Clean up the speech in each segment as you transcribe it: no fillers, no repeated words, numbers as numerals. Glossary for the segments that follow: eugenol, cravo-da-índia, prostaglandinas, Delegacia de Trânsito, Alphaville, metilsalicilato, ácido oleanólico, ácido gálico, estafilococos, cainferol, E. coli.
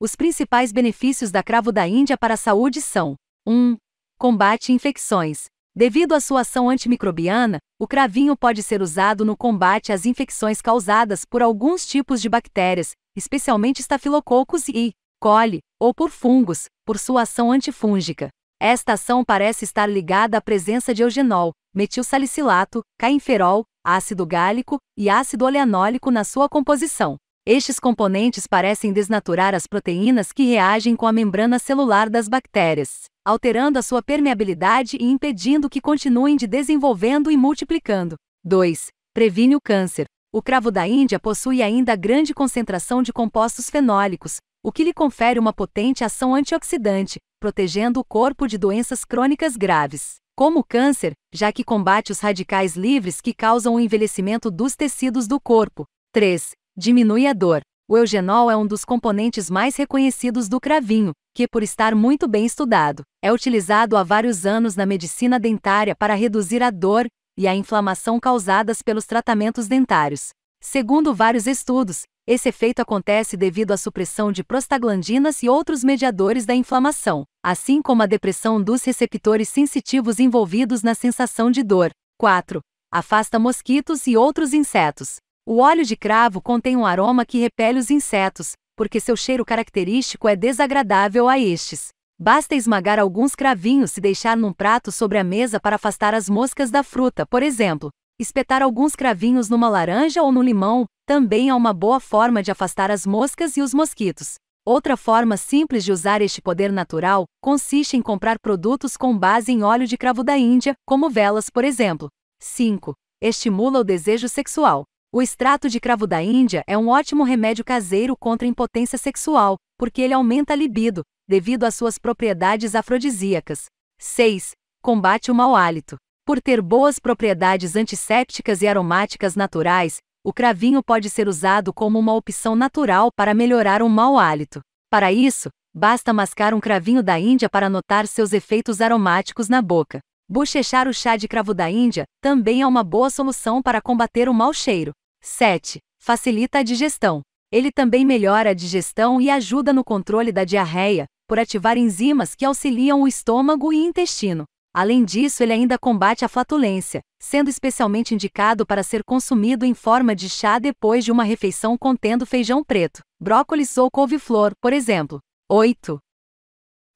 Os principais benefícios da cravo da Índia para a saúde são: 1. Combate infecções. Devido à sua ação antimicrobiana, o cravinho pode ser usado no combate às infecções causadas por alguns tipos de bactérias, especialmente estafilococos e E. coli, ou por fungos, por sua ação antifúngica. Esta ação parece estar ligada à presença de eugenol, metilsalicilato, cainferol, ácido gálico e ácido oleanólico na sua composição. Estes componentes parecem desnaturar as proteínas que reagem com a membrana celular das bactérias, alterando a sua permeabilidade e impedindo que continuem de desenvolvendo e multiplicando. 2. Previne o câncer. O cravo da Índia possui ainda grande concentração de compostos fenólicos, o que lhe confere uma potente ação antioxidante, protegendo o corpo de doenças crônicas graves, como o câncer, já que combate os radicais livres que causam o envelhecimento dos tecidos do corpo. 3. Diminui a dor. O eugenol é um dos componentes mais reconhecidos do cravinho, que, por estar muito bem estudado, é utilizado há vários anos na medicina dentária para reduzir a dor e a inflamação causadas pelos tratamentos dentários. Segundo vários estudos, esse efeito acontece devido à supressão de prostaglandinas e outros mediadores da inflamação, assim como a depressão dos receptores sensitivos envolvidos na sensação de dor. 4. Afasta mosquitos e outros insetos. O óleo de cravo contém um aroma que repele os insetos, porque seu cheiro característico é desagradável a estes. Basta esmagar alguns cravinhos e deixar num prato sobre a mesa para afastar as moscas da fruta, por exemplo. Espetar alguns cravinhos numa laranja ou no limão também é uma boa forma de afastar as moscas e os mosquitos. Outra forma simples de usar este poder natural consiste em comprar produtos com base em óleo de cravo da Índia, como velas, por exemplo. 5. Estimula o desejo sexual. O extrato de cravo da Índia é um ótimo remédio caseiro contra a impotência sexual, porque ele aumenta a libido, devido às suas propriedades afrodisíacas. 6. Combate o mau hálito. Por ter boas propriedades antissépticas e aromáticas naturais, o cravinho pode ser usado como uma opção natural para melhorar o mau hálito. Para isso, basta mascar um cravinho da Índia para notar seus efeitos aromáticos na boca. Bochechar o chá de cravo da Índia também é uma boa solução para combater o mau cheiro. 7. Facilita a digestão. Ele também melhora a digestão e ajuda no controle da diarreia, por ativar enzimas que auxiliam o estômago e intestino. Além disso, ele ainda combate a flatulência, sendo especialmente indicado para ser consumido em forma de chá depois de uma refeição contendo feijão preto, brócolis ou couve-flor, por exemplo. 8.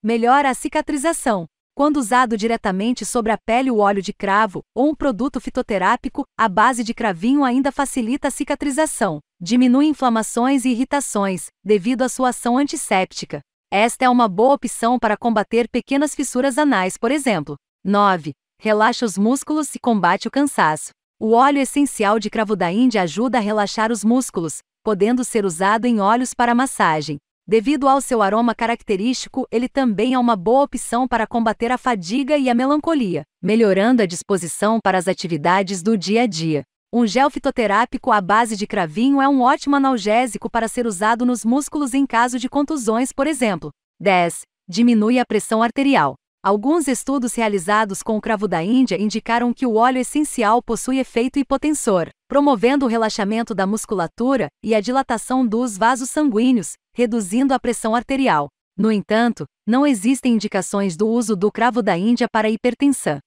Melhora a cicatrização. Quando usado diretamente sobre a pele, o óleo de cravo, ou um produto fitoterápico, à base de cravinho ainda facilita a cicatrização, diminui inflamações e irritações, devido à sua ação antisséptica. Esta é uma boa opção para combater pequenas fissuras anais, por exemplo. 9. Relaxa os músculos e combate o cansaço. O óleo essencial de cravo da Índia ajuda a relaxar os músculos, podendo ser usado em óleos para massagem. Devido ao seu aroma característico, ele também é uma boa opção para combater a fadiga e a melancolia, melhorando a disposição para as atividades do dia a dia. Um gel fitoterápico à base de cravinho é um ótimo analgésico para ser usado nos músculos em caso de contusões, por exemplo. 10. Diminui a pressão arterial. Alguns estudos realizados com o cravo da Índia indicaram que o óleo essencial possui efeito hipotensor, promovendo o relaxamento da musculatura e a dilatação dos vasos sanguíneos, reduzindo a pressão arterial. No entanto, não existem indicações do uso do cravo da Índia para hipertensão.